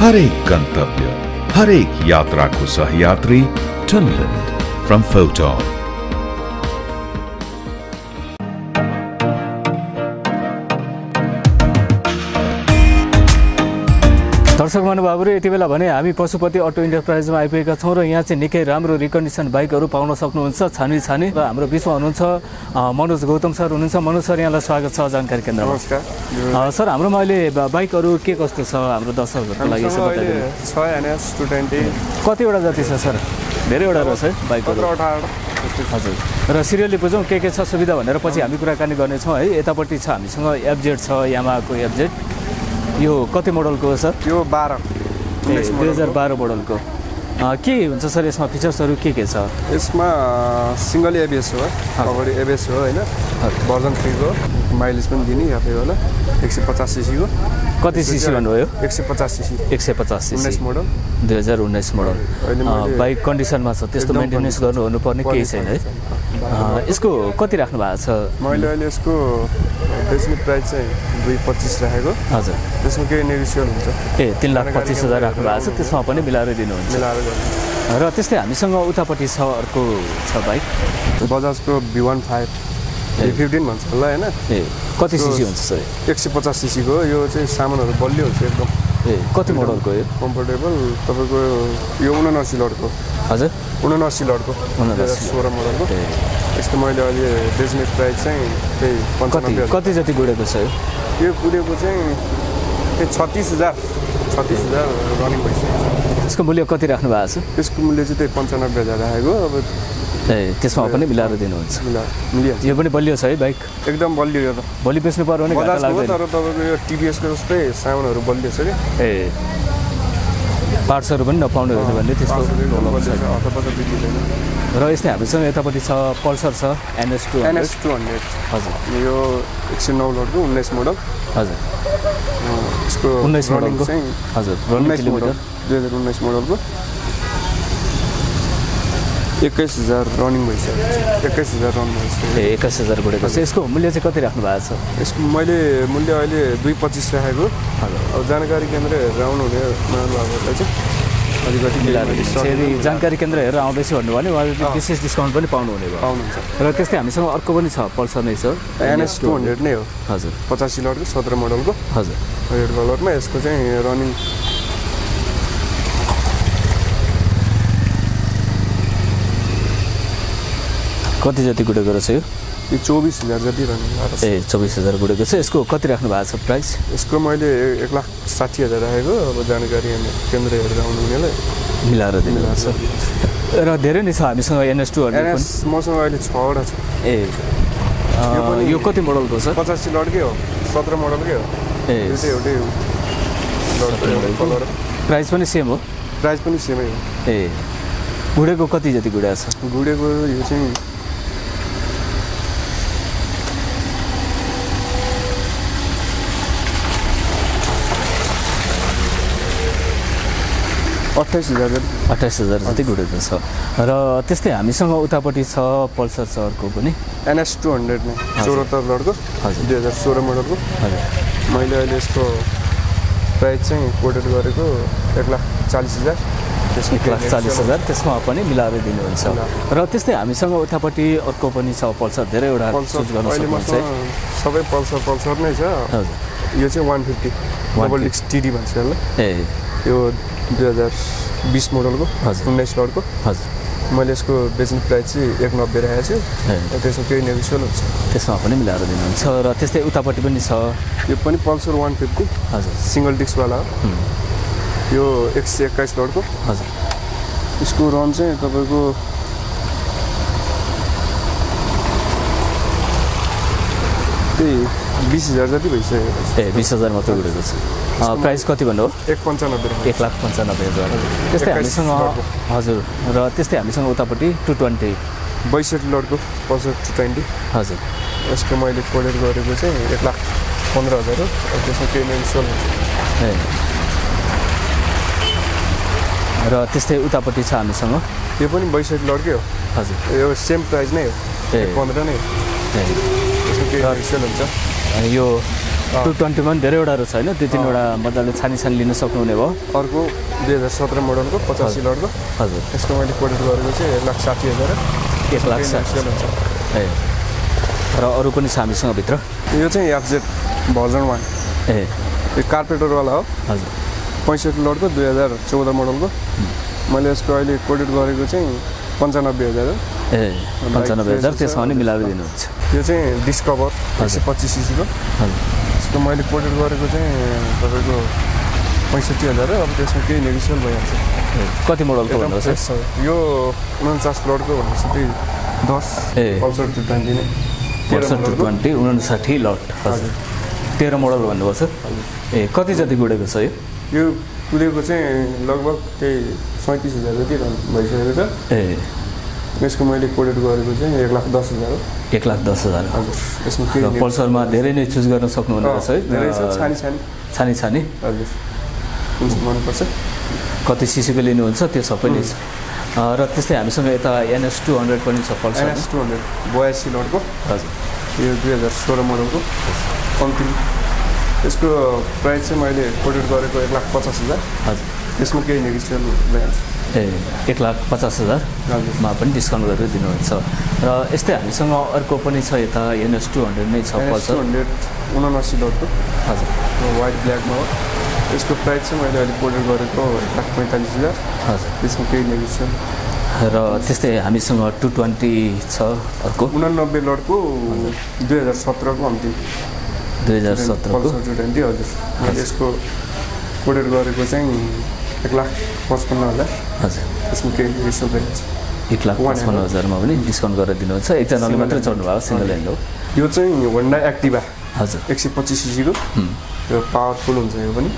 Harek Gantavya, Harek Yatra Ko Sahyatri, Tundland from Photon. दर्शक महानुभावहरु, यति बेला भने हामी पशुपति अटो इन्टरप्राइज मा आइपुगेका छौं र यहाँ चाहिँ निकै राम्रो रिकन्डिसन बाइकहरु पाउन सक्नुहुन्छ छानी। र हाम्रो बीचमा हुनुहुन्छ मनोज गौतम सर हुनुहुन्छ। मनोज सर, यहाँलाई स्वागत छ जानकारी केन्द्रमा। नमस्कार सर, हाम्रोमा अहिले बाइकहरु के कस्तो छ हाम्रो दर्शकहरुको लागि यसो बताइदिनु। 6 NS200 कतिवटा जति छ सर? धेरैवटा रहेछ बाइकहरु, 18। हजुर, र सिरियली बुझौँ के छ सुविधा भनेर पछि हामी कुराकानी गर्ने छौं है। यतापट्टि छ हामीसँग एफजेड छ, यामाहाको एफजेड। यो कति मोडलको सर? यो 2012 मोडलको। के हुन्छ सर यसमा फिचर्सहरु के छ? यसमा सिंगल एबीएस हो, अगाडि एबीएस हो हैन, भर्जन 3 को, माइलेज पनि दिने आफै होला, 150 सीसी को। कति सीसी भन्नुभयो? 150 cc. 150 cc model, 2019 model. Bike कन्डिसनमा छ, त्यस्तो मेन्टेनेन्स गर्नु हुनुपर्ने केही छैन है। यसको कति राख्नु भएको छ? मैले अहिले यसको बेसिक प्राइस चाहिँ 225 राखेको। हजुर, त्यसमा के नेगोसिएबल हुन्छ? 3,25,000 राख्नु भएको छ, त्यसमा पनि मिलाएर दिनुहुन्छ? मिलाएर गर्नु। र त्यस्तै हामीसँग उतापट्टि छ अर्को छ बाइक, बजाजको V15 V15 भन्छ होला हैन। कति सीसी हुन्छ सर? 150 सीसी को। यो चाहिँ सामानहरु बलियो हुन्छ एकदम। कति मोडलको यो? कम्फर्टेबल तपाईको यो 79 लडको। हजुर, 79 लडको, 16 मोडलको। यसको मैले अहिले बेच्ने प्राइस चाहिँ त्यही 95,000। कति जति गुडेको छ यो? यो गुडेको चाहिँ 36,000 रनिङ भइसक्यो। यसको मूल्य कति राख्नु भएको छ? यसको मूल्य चाहिँ त्यही 95,000 राखेको। अब त्यसमा पनि मिलाएर दिनुहुन्छ? मिलाएर। यो पनि बलियो छ है बाइक, एकदम बलियो। यो त भोलि बेच्नु पर्यो भने घाटा लाग्दैन। तर तपाईको यो टीबीएस को जस्तै सामानहरु बलियो छ के। पार्ट्सहरु पनि नपाउने हो भने त्यस्तो हुन्छ, अथवा बिग्रिदैन। र यस्तै हामीसँग यतापट्टि छ पल्सर छ, NS200। हजुर, यो 109 लडको, 19 मोडल। हजुर, यसको 19 मोडलको। हजुर, 19 मोडल, 2019 मोडलको, 21,000 रनिङ भइसक्यो। 21,000 रन भइसक्यो। 21,000 बढेको छ। यसको मूल्य चाहिँ कति राख्नु भएको छ? यसको मैले मूल्य अहिले 225 राखेको। अब जानकारी केन्द्र हेरेर आउनुहुने महानुभावहरूलाई चाहिँ अलिकति मिलाएर दिन्छु। जानकारी केन्द्र हेरेर आउँदैछु भन्नुभयो भने उहाँले विशेष डिस्काउन्ट पनि पाउनुहुने भयो। पाउनुहुन्छ। र त्यस्तै हामीसँग अर्को पनि छ, पल्सर नै छ, NS200 नै हो। हजुर, 85 लडको, 17 मोडलको। हजुर, रेड कलरमा। यसको चाहिँ रनिङ कति जति गुडेको रहेछ यो? यो 24,000 जति रनिङ गरेको छ। 24,000 गुडेको छ। यसको कति राख्नु भएको छ प्राइस? यसको मैले 1,60,000 राखेको। अब जानकारी केन्द्र हेरेर आउनुहुनेलाई मिलाएर दिनुहुन्छ। र धेरै नै छ हामीसँग NS200 पनि। मसँग अहिले 6 वटा छ। यो कति मोडलको छ? 85 लडकै हो, 17 मोडलकै हो। यो चाहिँ एउटै कलर। प्राइस पनि सेम हो? प्राइस पनि सेमै हो। गुडेको कति जति गुडेको छ? गुडेको यो चाहिँ 28,000 जति गुडेको छ। र त्यस्तै हामीसँग उतापट्टि छ पल्सर छ अर्को पनि, NS200 नै, 74 लडको, 2016 मोडलको। मैले अहिले यसको प्राइस चाहिँ कोटेड गरेको 1,40,000। त्यसमा 1,40,000 त्यसमा पनि मिलाएर दिनुहुन्छ। र त्यस्तै हामीसँग उतापट्टि अर्को पनि छ पल्सर, धेरैवटा चुज गर्न सक्नुहुन्छ। सबै पल्सर नै छ। यो चाहिँ 150 TD भन्छ यसलाई। यो 2020 मोडलको, 19 लडको। हजुर, मैले यसको बेच्ने प्राइस चाहिँ 1,90 राखेको छु। त्यसमा केही नेगोसिएबल हुन्छ, त्यसमा पनि मिलाएर दिनुहुन्छ। र त्यस्तै उतापट्टि पनि छ, यो पनि पल्सर 150। हजुर, सिङ्गल डिस्कवाला हो। यो 121 लडको। हजुर, यसको रन चाहिँ तपाईँको 20,000 जति भइसक्यो। 20,000 मात्र उडेको छ। प्राइस कति भन्नु हो? 1,95,000। त्यस्तै हामीसँग, हजुर, र त्यस्तै हामीसँग उतापट्टि 220 62 लडको, पल्सर 220। हजुर, यसको मैले कोडेड गरेको चाहिँ 1,15,000 हो। त्यसमा केही नेगोसिएबल हुन्छ। र त्यस्तै उतापट्टि छ हामीसँग, यो पनि 62 लडकै हो। हजुर, यो सेम प्राइस नै हो, 1,15 नै हो। यो 221 धेरै वटा रहेछ हैन त्यो तीन वटा मद्दाले छानीछान लिन सक्नुहुने भयो अर्को 2017 मोडलको 85 लडको हजुर त्यसको मैले कोटेड गरेको चाहिँ 1,60,000 1,60,000 हुन्छ है र अरु पनि हामीसँग भित्र यो चाहिँ एफजेड भर्जन 1 ए यो कार्पेटर वाला हो हजुर 65 लडको 2014 मोडलको मैले यसको अहिले कोटेड गरेको चाहिँ 95,000 ए 95,000 त्यसमा नि मिलाएर दिनुहुन्छ यो चाहिँ डिस्कभर 125 सीसी को हजुर So, I have reported that यसको मैले कोडेड गरेको चाहिँ 1,10,000 1,10,000 हजुर यसमा के पल्सरमा धेरै नै चुज गर्न सक्नुहुन्छ है धेरै छ छानी हजुर कुन मन पर्छ कति सीसीको लिनुहुन्छ त्यो सबै नै छ र त्यसै हामीसँग यता NS200 पनि छ पल्सर NS200 82 लडको हजुर यो 2016 मोडलको कम्पनी यसको प्राइस चाहिँ मैले कोडेड गरेको 1,50,000 हजुर यसमा के नेगोसिएसन हुन्छ 1,50,000 मा पनि डिस्काउन्ट गरेर दिनुहुन्छ र यस्तै हामीसँग अर्को पनि छ यता NS200 नै छ पल्सर 279 लडको हजुर वाइट ब्ल्याक मा यसको प्राइस चाहिँ मैले अलि कोडेड गरेको 1,45,000 हजुर त्यसमा केही नेगोसिएसन र त्यस्तै हामीसँग 220 छ अर्को 89 लडको 2017 को अन्तिम 2017 को 220 हजुर यसको कोडेड गरेको चाहिँ 1,55,000 हजुर यसमा के रिसोर्ट गर्नुहुन्छ 1,55,000 मा पनि डिस्काउन्ट गरेर दिनुहुन्छ एकजनाले मात्र चढ्नु भएको सिंगल ह्यान्ड हो यो चाहिँ होन्डा एक्टिभा हजुर 125 सीसी को यो पावरफुल हुन्छ यो पनि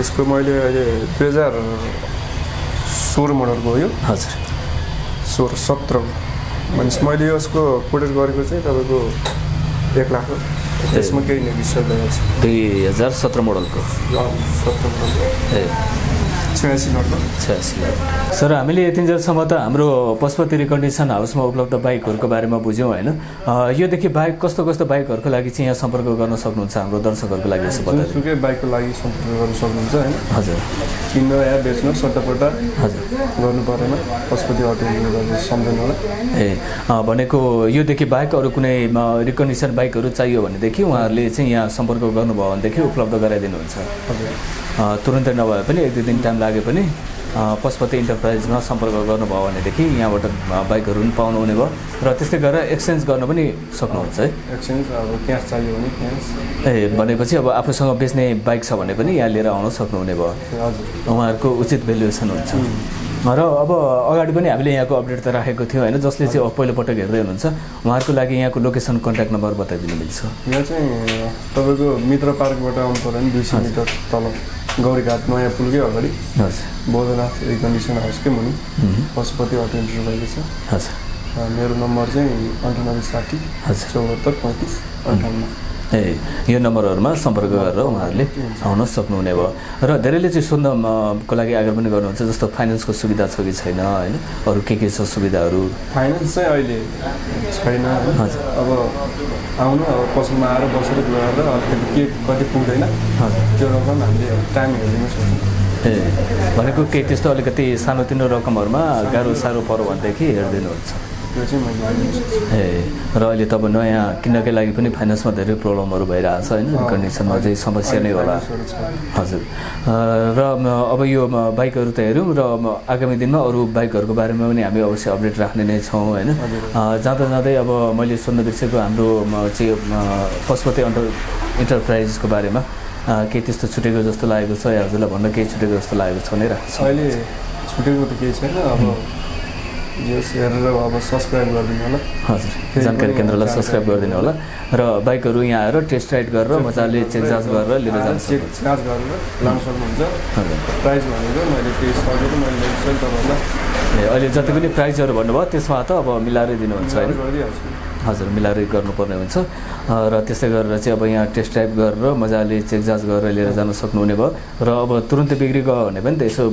यसको मैले अहिले 2016 मोडलको हो यो हजुर 16-17 मानिस मैले यसको कोटेड गरेको चाहिँ तपाईको 1 लाख यसमा के नेगोसिएसन गर्नुहुन्छ 2017 मोडलको 17 मोडल ए 86 लड सर हामीले यतिन्जेलसम्म त हाम्रो पशुपति रिकन्डिसन हाउसमा उपलब्ध बाइकहरुको बारेमा बुझ्यौ हैन यो देखि बाइक कस्तो कस्तो बाइकहरुको लागि चाहिँ यहाँ सम्पर्क गर्न सक्नुहुन्छ हाम्रो दर्शकहरुको लागि यसो बताइदिनु सुकै बाइकको लागि सम्पर्क गर्न सक्नुहुन्छ हैन हजुर किन्न या बेच्न सट्टापट्टा हजुर गर्नु परेमा पशुपति अटो एन्टरप्राइज सम्झनु होला ए भनेको यो देखि बाइक अरु कुनै रिकन्डिसन बाइकहरु चाहियो भने देखि उहाँहरुले चाहिँ यहाँ सम्पर्क गर्नुभयो भने देखि उपलब्ध गराइदिनु हुन्छ हजुर तुरुन्तै नभए पनि एक दुई दिन टाइम लागे पनि पशुपति इन्टरप्राइजमा सम्पर्क गर्नुभयो भनेदेखि यहाँबाट बाइकहरु पनि पाउनुहुने भयो र त्यसै गरेर एक्सचेन्ज गर्न पनि सक्नुहुन्छ है एक्सचेन्ज अब क्याश चाहियो भने क्याश ए भनेपछि अब आफूसँग बेच्ने बाइक छ भने पनि यहाँ लिएर आउन सक्नुहुने भयो हजुर उहाँहरुको उचित भ्यालुएसन हुन्छ र अब अगाडि पनि हामीले यहाँको अपडेट त राखेको थियो हैन जसले चाहिँ पहिलो पटक हेर्दै हुनुहुन्छ उहाँहरुको लागि यहाँको लोकेसन कन्ट्याक्ट नम्बर बताइदिनु मिल्छ यहाँ चाहिँ तपाईको मित्र पार्कबाट आउनु पर्यो नि 200 मिटर तल गौरीघाट नयाँ पुलकै अगाडि हजुर बोधनाथ रिकन्डिसन हाउसकै मुनि पशुपति अटो एन्टरप्राइज छ हजुर मेरो नम्बर चाहिँ 9860 7435 58 ए यो नम्बरहरुमा सम्पर्क गरेर उहाँहरुले आउन सक्नुहुने भयो र धेरैले चाहिँ सोध्नको लागि आग्रह पनि गर्नुहुन्छ जस्तो फाइनान्सको सुविधा छ कि छैन हैन अरु के के छ सुविधाहरु फाइनान्स चाहिँ अहिले छैन हजुर अब आउनु अब पसलमा आएर बसेर गएर अलिकति के कति पुग्दैन हजुर त्यो रकम हामीले टाइम हेर्दिन सक्छौँ ए भनेको के त्यस्तो अलिकति सानोतिनो रकमहरुमा गाह्रो साह्रो पर्यो भनेदेखि हेर्दिनुहुन्छ ए र अहिले तब नयाँ किन्नकै लागि पनि फाइनान्समा धेरै प्रब्लमहरु भइरहेछ हैन कन्डिसनमा चाहिँ समस्या नै होला हजुर र अब यो बाइकहरु त हेरौं र आगामी दिनमा अरु बाइकहरुको बारेमा पनि हामी अवश्य अपडेट राख्ने नै छौं हैन जाँदा जाँदै अब मैले सुन्न बिर्सेको हाम्रो चाहिँ पशुपति इन्टरप्राइजको बारेमा के त्यस्तो छुटेको जस्तो लागेको छ या हजुरलाई भन्न केही छुटेको जस्तो लागेको छ नै राख्छ अहिले छुटेको त केही छैन अब यस हेरेर अब सब्स्क्राइब गरिदिनु होला हजुर जानकारी केन्द्रलाई सब्स्क्राइब गरिदिनु होला र बाइकहरु यहाँ आएर टेस्ट राइड गरेर मजाले चेक जाँच गरेर लिएर जान सक्नुहुन्छ जाँच गरेर लान सक्नुहुन्छ हजुर प्राइस भनेको मैले त्यही सकेको मैले सेल गर्नु होला अहिले जति पनि प्राइसहरु भन्नुभयो त्यसमा त अब मिलाएर दिनुहुन्छ हैन हजुर मिलाएर गर्नुपर्ने हुन्छ र त्यसै गरेर चाहिँ अब यहाँ टेस्ट ड्राइभ गरेर मजाले चेक जाँच गरेर लिएर जान सक्नुहुने भयो र अब तुरुन्तै बिग्रिएको हो भने पनि त यसो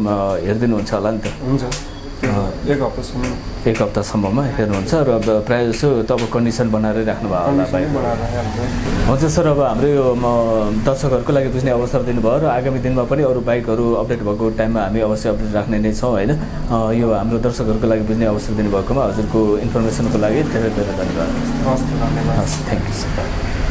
हेर्दिनु हुन्छ होला नि त हुन्छ एक हफ्ता सम्ममा हेर्नुहुन्छ र प्राय जसो तब कन्डिसन बनाएर राख्नु भयो होला भाइ हजुर सर अब हाम्रो यो दर्शकहरुको लागि बुझ्ने अवसर दिनुभयो र आगामी दिनमा पनि अरु बाइकहरु अपडेट भएको टाइममा हामी अवश्य अपडेट राख्ने नै छौं हैन यो हाम्रो दर्शकहरुको लागि बुझ्ने अवसर दिनुभएकोमा हजुरको इन्फर्मेसनको लागि धेरै धेरै धन्यवाद। Thank you sir.